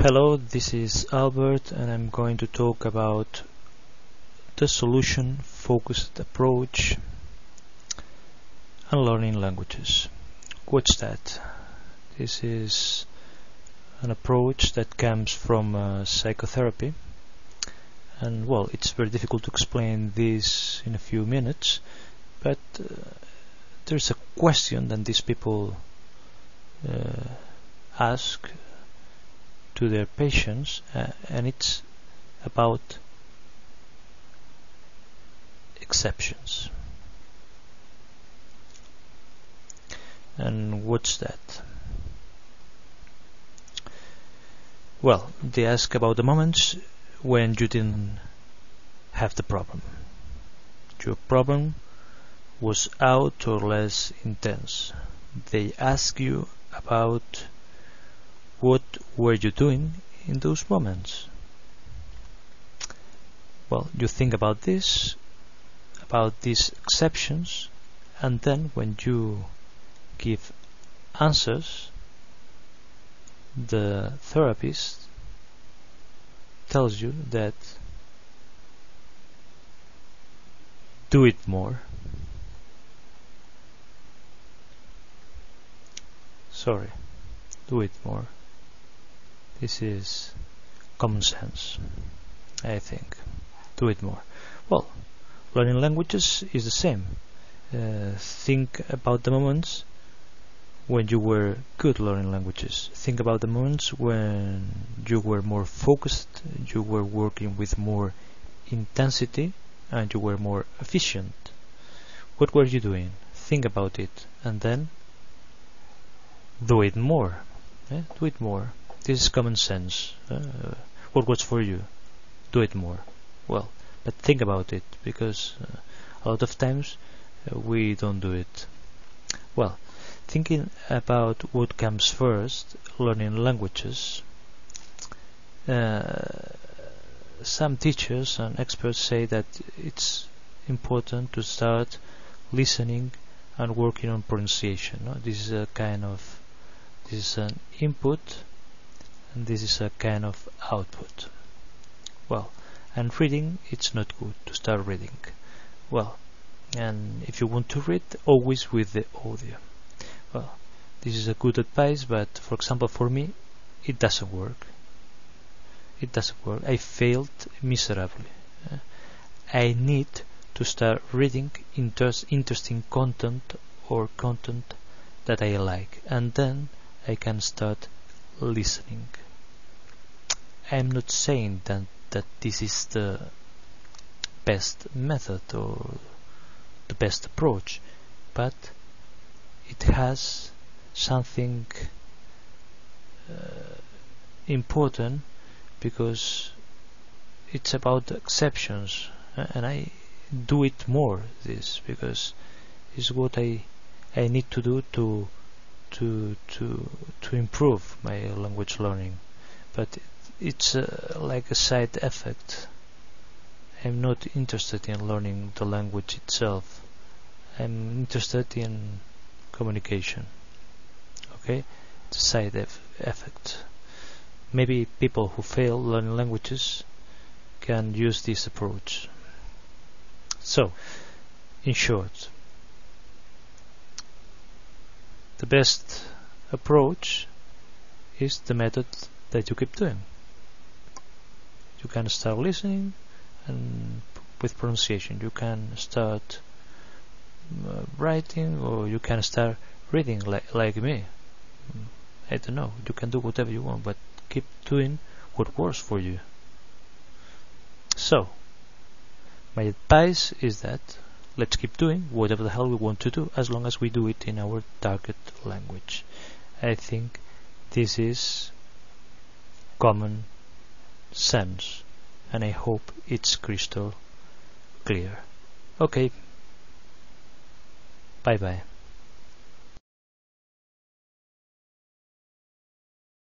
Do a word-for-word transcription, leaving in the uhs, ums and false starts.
Hello, this is Albert and I'm going to talk about the solution-focused approach and learning languages. What's that? This is an approach that comes from uh, psychotherapy, and well, it's very difficult to explain this in a few minutes, but uh, there's a question that these people uh, ask to their patients, uh, and it's about exceptions. And what's that? Well, they ask about the moments when you didn't have the problem. Your problem was out or less intense. They ask you about what were you doing in those moments. Well, you think about this, about these exceptions, and then when you give answers, the therapist tells you that do it more. Sorry, do it more. This is common sense, I think. Do it more. Well, learning languages is the same. Uh, think about the moments when you were good learning languages. Think about the moments when you were more focused, you were working with more intensity, and you were more efficient. What were you doing? Think about it, and then do it more. Eh? Do it more. This is common sense. Uh, what works for you? Do it more. Well, but think about it, because uh, a lot of times uh, we don't do it. Well, thinking about what comes first, learning languages, uh, some teachers and experts say that it's important to start listening and working on pronunciation. No? This is a kind of, this is an input, and this is a kind of output. Well, and reading, it's not good to start reading. Well, and if you want to read, always with the audio. Well, this is a good advice, but for example, for me, it doesn't work. It doesn't work. I failed miserably. I need to start reading inter interesting content or content that I like, and then I can start listening. I'm not saying that that this is the best method or the best approach, but it has something uh, important, because it's about exceptions, and I do it more this, because it's what I I need to do to to to to improve my language learning, but it's uh, like a side effect. I'm not interested in learning the language itself. I'm interested in communication. Okay, it's a side eff effect. Maybe people who fail learning languages can use this approach. So, in short, the best approach is the method that you keep doing. You can start listening and with pronunciation. You can start uh, writing, or you can start reading like, like me. I don't know. You can do whatever you want, but keep doing what works for you. So, my advice is that let's keep doing whatever the hell we want to do, as long as we do it in our target language. I think this is common sense, and I hope it's crystal clear. Okay, bye bye.